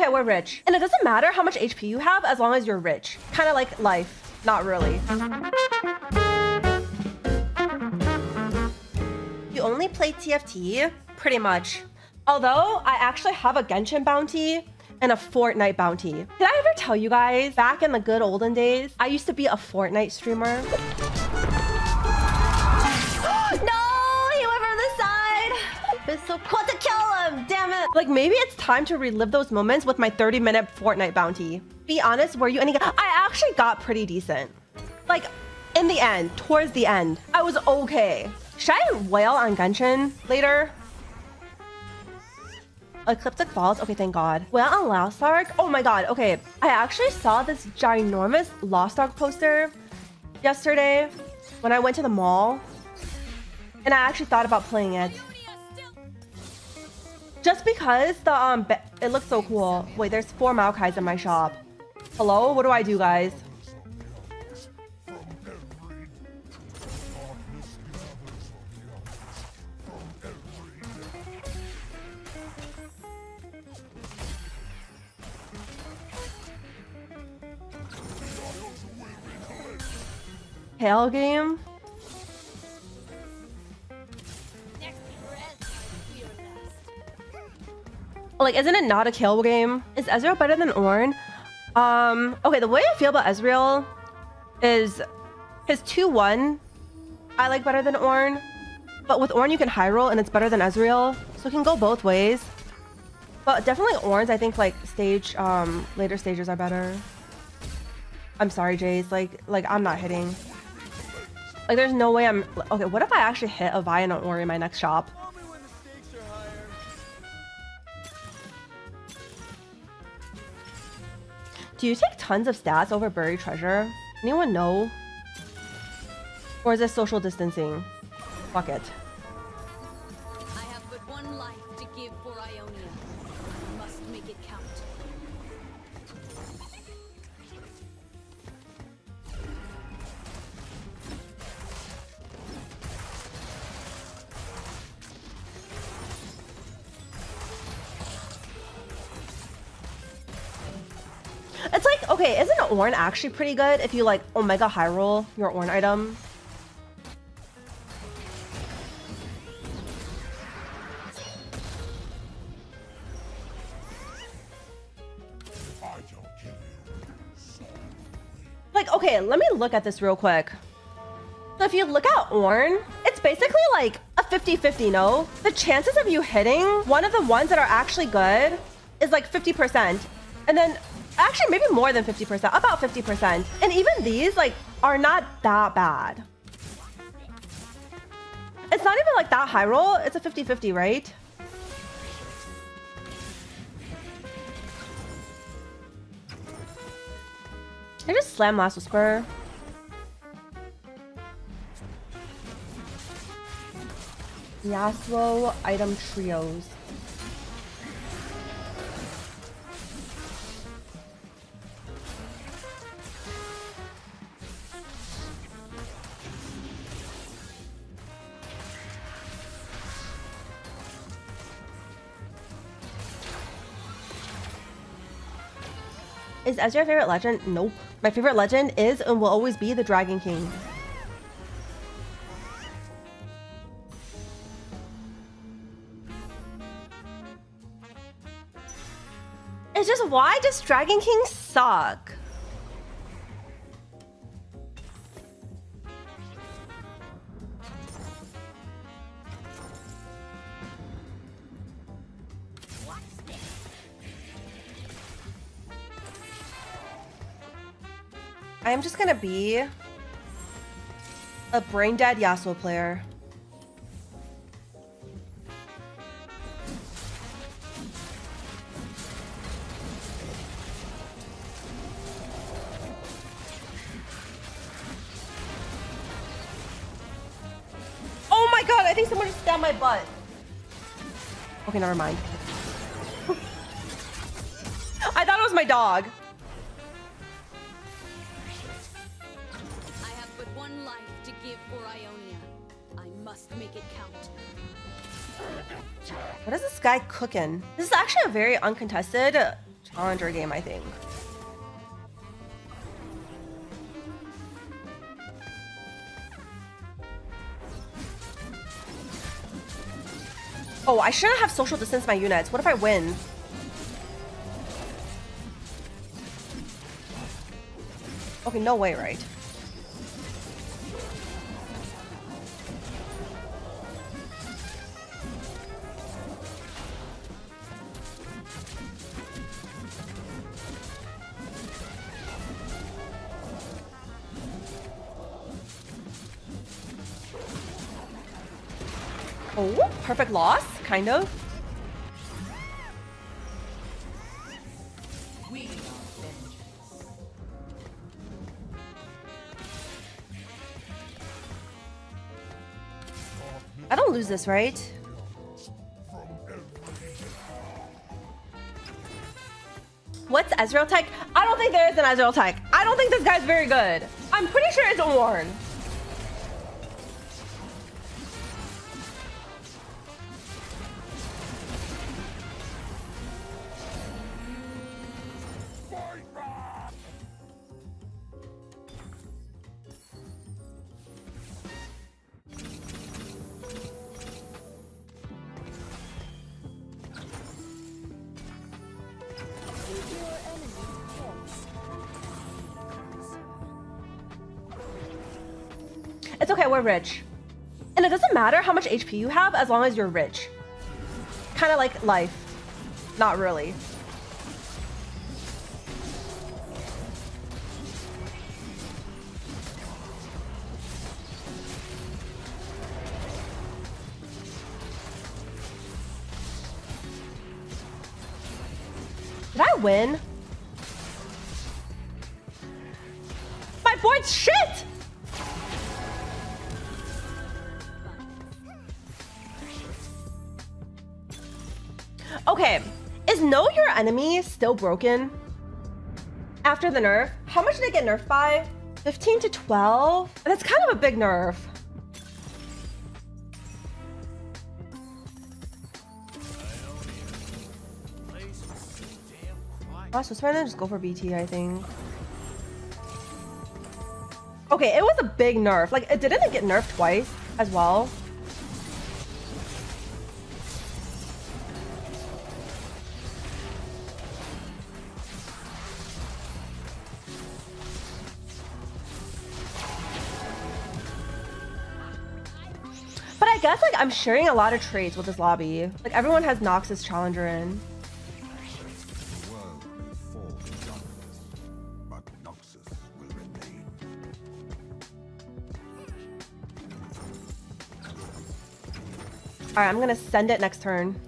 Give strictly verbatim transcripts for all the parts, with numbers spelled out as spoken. okay, we're rich. And it doesn't matter how much H P you have as long as you're rich. Kind of like life. Not really. You only play T F T? Pretty much. Although, I actually have a Genshin bounty and a Fortnite bounty. Did I ever tell you guys, back in the good olden days, I used to be a Fortnite streamer? It's so cool to kill him, damn it! Like, maybe it's time to relive those moments with my thirty minute Fortnite bounty. Be honest, were you any good? I actually got pretty decent. Like, in the end, towards the end, I was okay. Should I wail on Genshin later? Ecliptic Falls? Okay, thank God. Well, on Lost Ark? Oh my God, okay. I actually saw this ginormous Lost Ark poster yesterday when I went to the mall. And I actually thought about playing it. Just because the um, it looks so cool. Wait, there's four Maokais in my shop. Hello? What do I do, guys? Hail game? Like, isn't it not a kill game? Is Ezreal better than Orn? Um, okay, the way I feel about Ezreal is his two one I like better than Orn. But with Orn, you can high roll and it's better than Ezreal. So it can go both ways. But definitely Orn's, I think, like, stage, um, later stages are better. I'm sorry, Jace. Like, like I'm not hitting. Like, there's no way I'm... Okay, what if I actually hit a Vayne on Orn in my next shop? Do you take tons of stats over buried treasure? Anyone know? Or is it social distancing? Fuck it. I have but one life to give for Ionia. I must make it count. It's like, okay, isn't Orn actually pretty good if you like Omega high roll your Orn item? Like, okay, let me look at this real quick. So if you look at Orn, it's basically like a fifty fifty, no? The chances of you hitting one of the ones that are actually good is like fifty percent. And then... Actually, maybe more than fifty percent, about fifty percent. And even these, like, are not that bad. It's not even, like, that high roll. It's a fifty fifty, right? I just slammed Last Whisper. Yasuo item trios. Is Ezreal your favorite legend? Nope. My favorite legend is and will always be the Dragon King. It's just, why does Dragon King suck? I'm just gonna be a brain dead Yasuo player. Oh my God, I think someone just stabbed my butt. Okay, never mind. I thought it was my dog. What is this guy cooking? This is actually a very uncontested Challenger game, I think. Oh, I shouldn't have social distance my units. What if I win? Okay, no way, right? Oh, perfect loss, kind of. I don't lose this, right? What's Ezreal tech? I don't think there is an Ezreal tech. I don't think this guy's very good. I'm pretty sure it's Orn. It's okay, we're rich. And it doesn't matter how much H P you have as long as you're rich. Kind of like life. Not really. Did I win? My board's shit! Okay, is Know Your Enemy still broken? After the nerf, how much did it get nerfed by? fifteen to twelve? That's kind of a big nerf. I was trying to just go for B T, I think. Okay, it was a big nerf. Like, it didn't get nerfed twice as well. I guess, like, I'm sharing a lot of trades with this lobby. Like, everyone has Noxus Challenger in. The world may fall to darkness, but Noxus will remain. All right, I'm gonna send it next turn.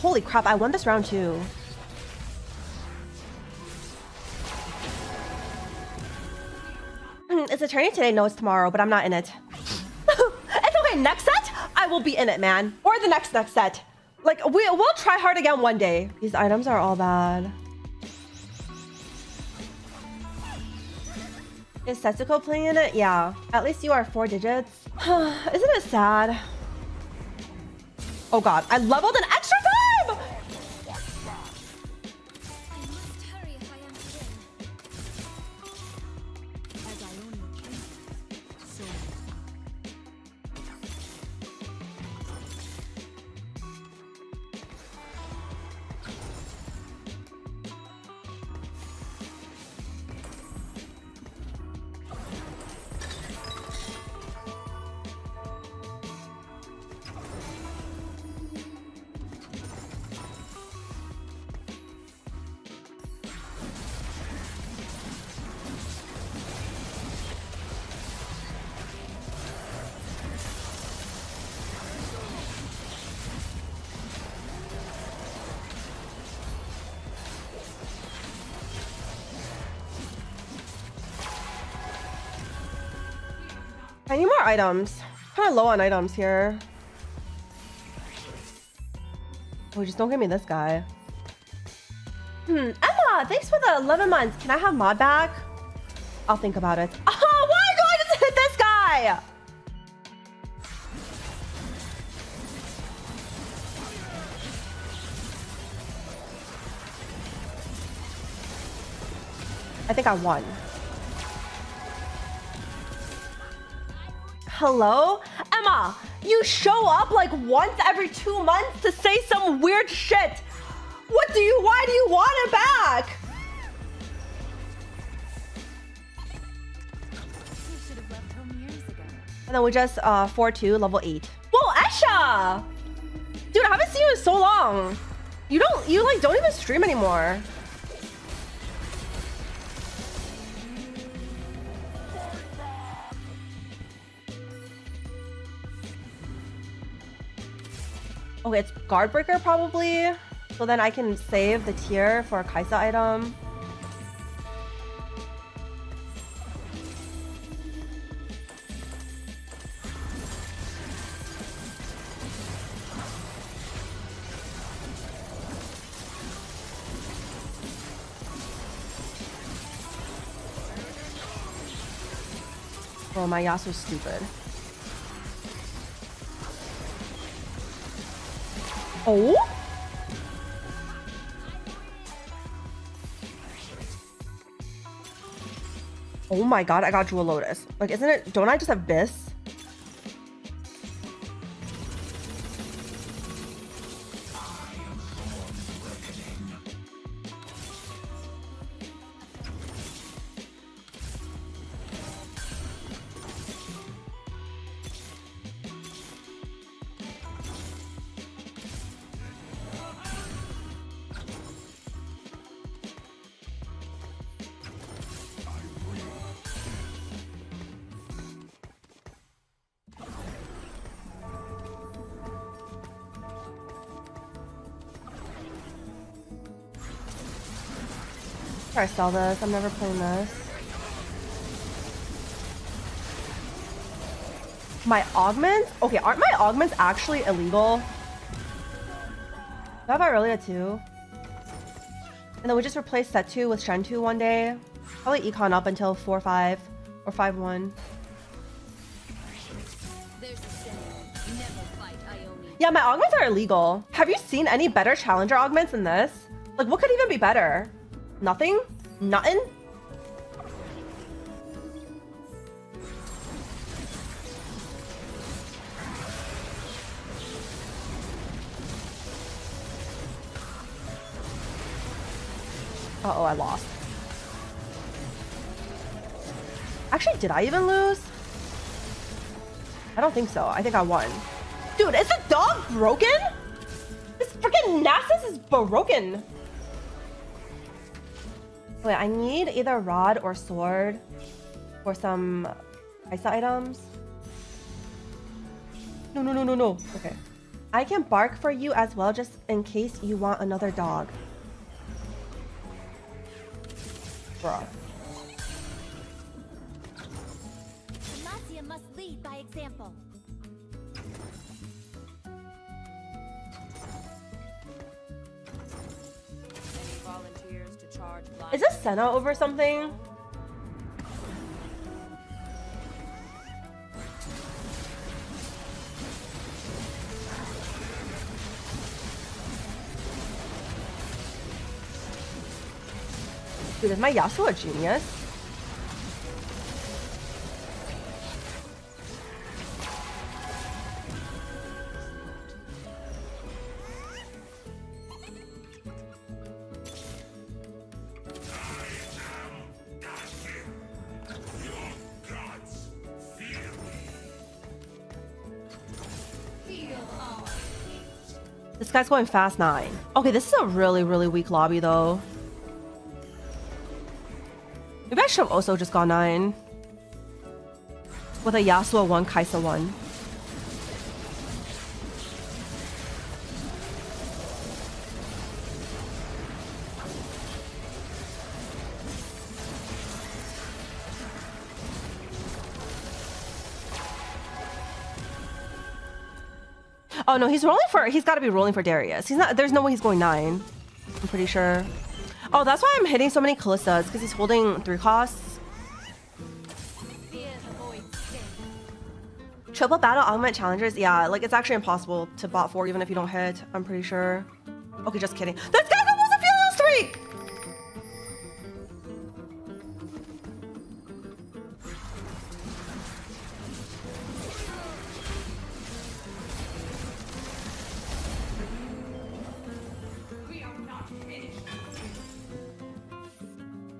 Holy crap, I won this round too. It's a tourney today? No, it's tomorrow, but I'm not in it. It's okay, next set, I will be in it, man. Or the next next set. Like, we, we'll try hard again one day. These items are all bad. Is Sessico playing in it? Yeah. At least you are four digits. Isn't it sad? Oh god, I leveled an extra time! I need more items. Kind of low on items here. Oh, just don't give me this guy. Hmm, Emma, thanks for the eleven months. Can I have mod back? I'll think about it. Oh, why do I just hit this guy? I think I won. Hello? Emma, you show up like once every two months to say some weird shit. What do you, why do you want it back? You should have left home years ago. And then we just uh four two level eight. Whoa, Esha! Dude, I haven't seen you in so long. You don't you like don't even stream anymore. Okay, it's guard breaker probably. So then I can save the tier for a Kai'Sa item. Oh, my Yasuo's stupid. Oh? Oh my god, I got you a Lotus. Like, isn't it... Don't I just have B I S? I sell this. I'm never playing this. My augments? Okay, aren't my augments actually illegal? Do I have Irelia too? And then we just replace Sett two with Shen two one day. Probably econ up until four five or five one. Yeah, my augments are illegal. Have you seen any better Challenger augments than this? Like, what could even be better? Nothing? Nothing? Uh-oh, I lost. Actually, did I even lose? I don't think so. I think I won. Dude, is the dog broken? This freaking Nasus is broken. Wait, I need either rod or sword for some Kai'Sa items. No, no, no, no, no. Okay. I can bark for you as well, just in case you want another dog. Bruh. Masia must lead by example. Any volunteers to charge life? Is this Senna over something? Dude, is my Yasuo a genius? This guy's going fast nine. Okay, this is a really, really weak lobby though. Maybe I should have also just gone nine. With a Yasuo one, Kai'Sa one. Oh no, he's rolling for, he's got to be rolling for Darius. He's not, there's no way he's going nine. I'm pretty sure. Oh, that's why I'm hitting so many Kalistas, because he's holding three costs. Triple battle augment challengers. Yeah, like it's actually impossible to bot four even if you don't hit, I'm pretty sure. Okay, just kidding. Let's go, that was Aphelios three!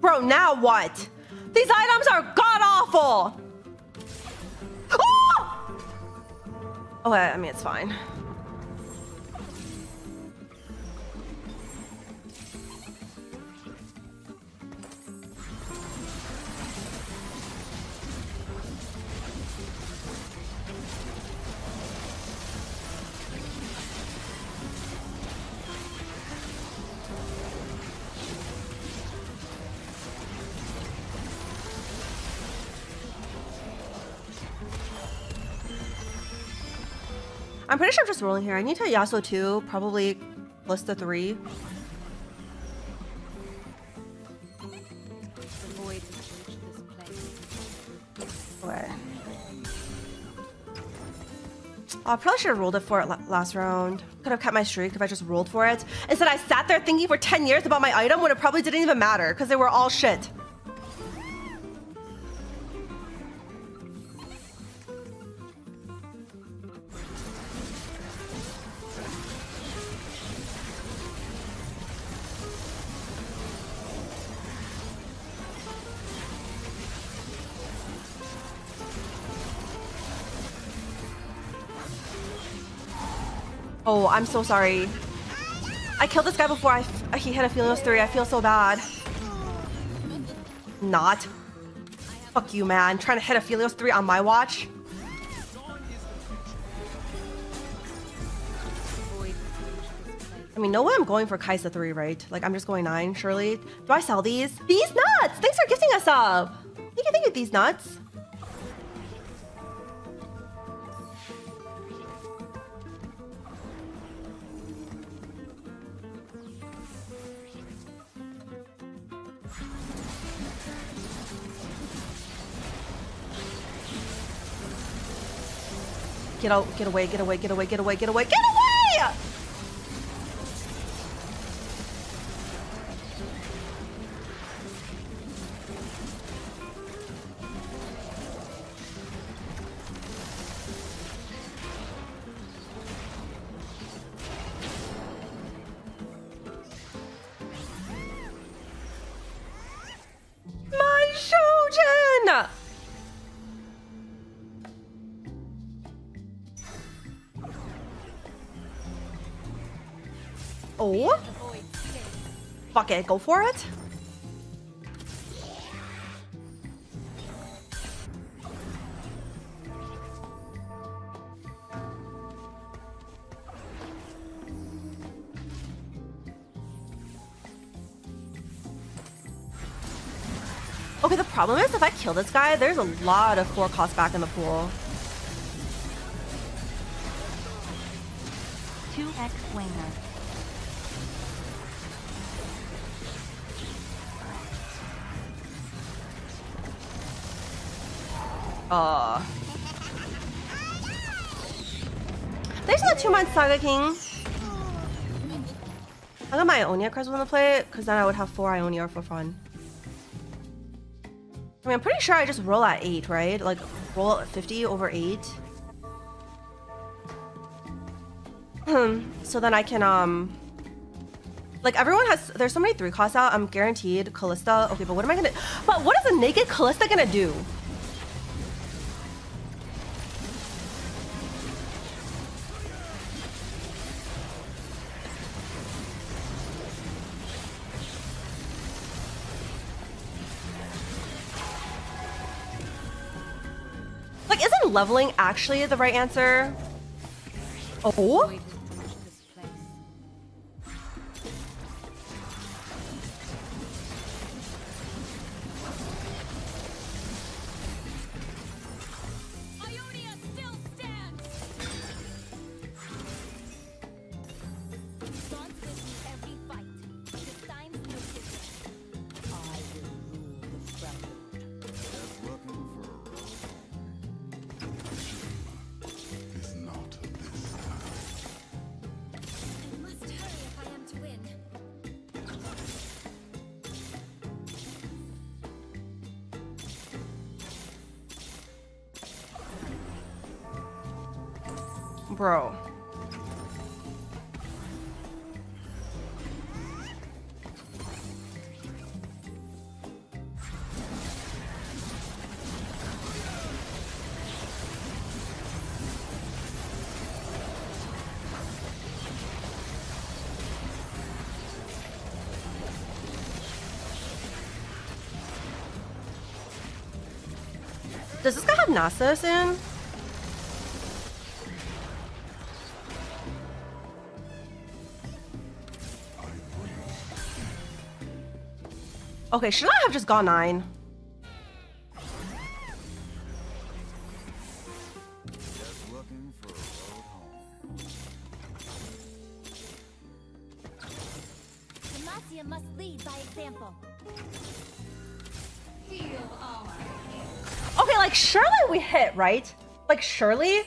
Bro, now what? These items are god-awful! Oh! Okay, I mean, it's fine. I'm pretty sure I'm just rolling here. I need to Yasuo two, probably list the three. Okay. Oh, I probably should have rolled it for it last round. Could have kept my streak if I just rolled for it. Instead, I sat there thinking for ten years about my item when it probably didn't even matter because they were all shit. Oh, I'm so sorry. I killed this guy before I f he hit Aphelios three. I feel so bad. Not. Fuck you, man. Trying to hit Aphelios three on my watch. I mean, no way I'm going for Kai'Sa three, right? Like, I'm just going nine, surely. Do I sell these? These nuts! Thanks for gifting us up. You can think of these nuts. Get out, get away, get away, get away, get away, get away, get away! My children! Oh, fuck it, go for it. Okay, the problem is if I kill this guy, there's a lot of four costs back in the pool. two X winger. Uh, there's no two-month Saga King. I got my Ionia cards when I play it, because then I would have four Ionia for fun. I mean, I'm pretty sure I just roll at eight, right? Like, roll at fifty over eight. Hmm. So then I can, um... like, everyone has... there's so many three costs out. I'm guaranteed Kalista. Okay, but what am I gonna... but what is a naked Kalista gonna do? Leveling actually the right answer. Oh, bro. Does this guy have Nasus in? Okay, should I have just gone nine? Hit, right? Like, surely?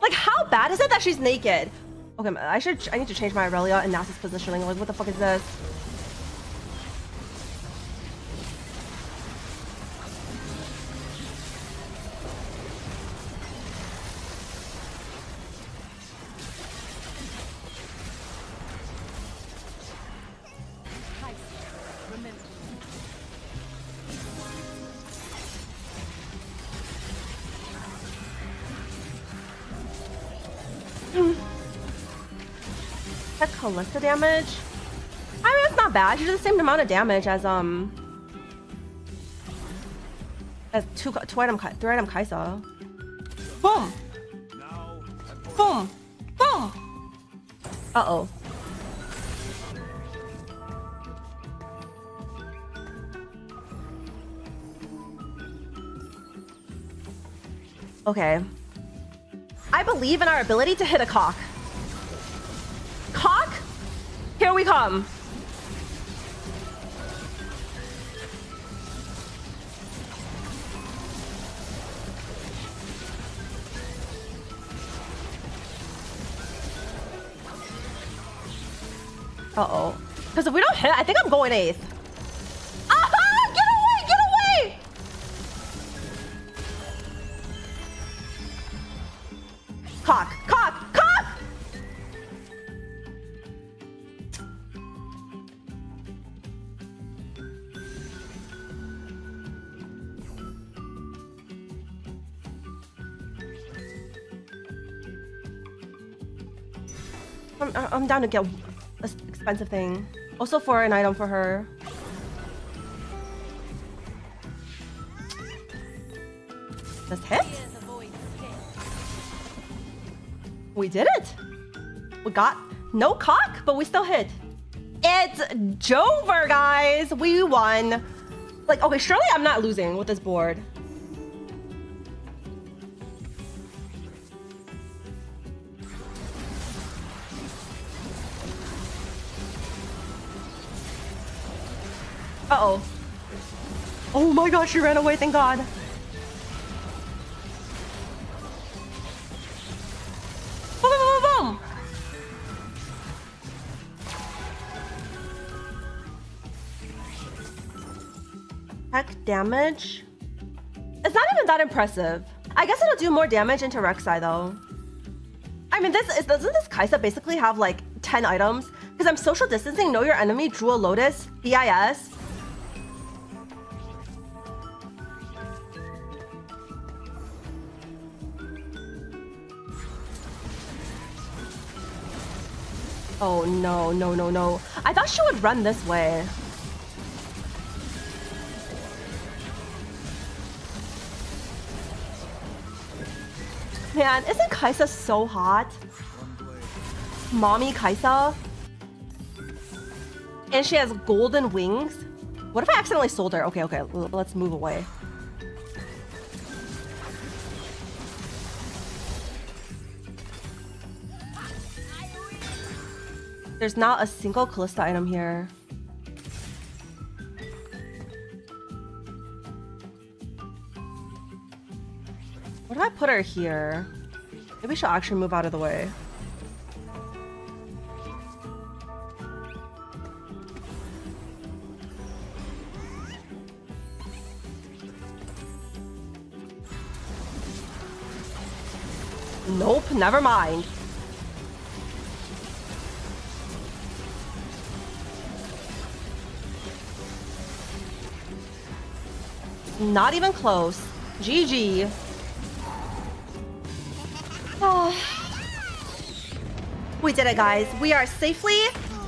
Like, how bad is it that she's naked? Okay, I should- I need to change my Irelia and Nasus positioning. Like, what the fuck is this? That's Kalista damage. I mean, it's not bad. You do the same amount of damage as um as two two item Kai, three item Kai'Sa. Boom, boom, boom. Uh oh. Okay. I believe in our ability to hit a cock. Cock? Here we come. Uh-oh. Because if we don't hit, I think I'm going eighth. Cock, cock, cock! I'm, I'm down to get an expensive thing. Also for an item for her. Just hit? We did it. We got no cock, but we still hit. It's Jover, guys. We won. Like, okay, surely I'm not losing with this board. Uh-oh. Oh my gosh, she ran away, thank God. Damage. It's not even that impressive. I guess it'll do more damage into Rek'Sai though. I mean, this is, doesn't this Kai'Sa basically have like ten items? Because I'm social distancing, Know Your Enemy, Drew a Lotus, B I S Oh no, no, no, no. I thought she would run this way. Man, isn't Kai'Sa so hot? Mommy Kai'Sa. And she has golden wings. What if I accidentally sold her? Okay, okay, let's move away. There's not a single Kalista item here. I put her here. Maybe she'll actually move out of the way. Nope, never mind. Not even close. G G. Oh. We did it, guys. We are safely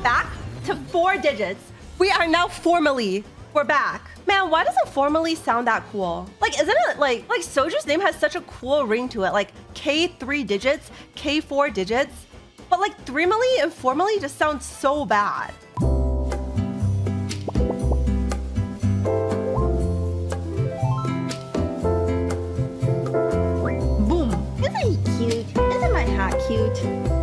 back to four digits. We are now formally, we're back. Man, why doesn't formally sound that cool? Like, isn't it like, like Soju's name has such a cool ring to it. Like K three digits, K four digits. But like threemally and formally just sounds so bad. Boom. Isn't he cute? Isn't my hat cute?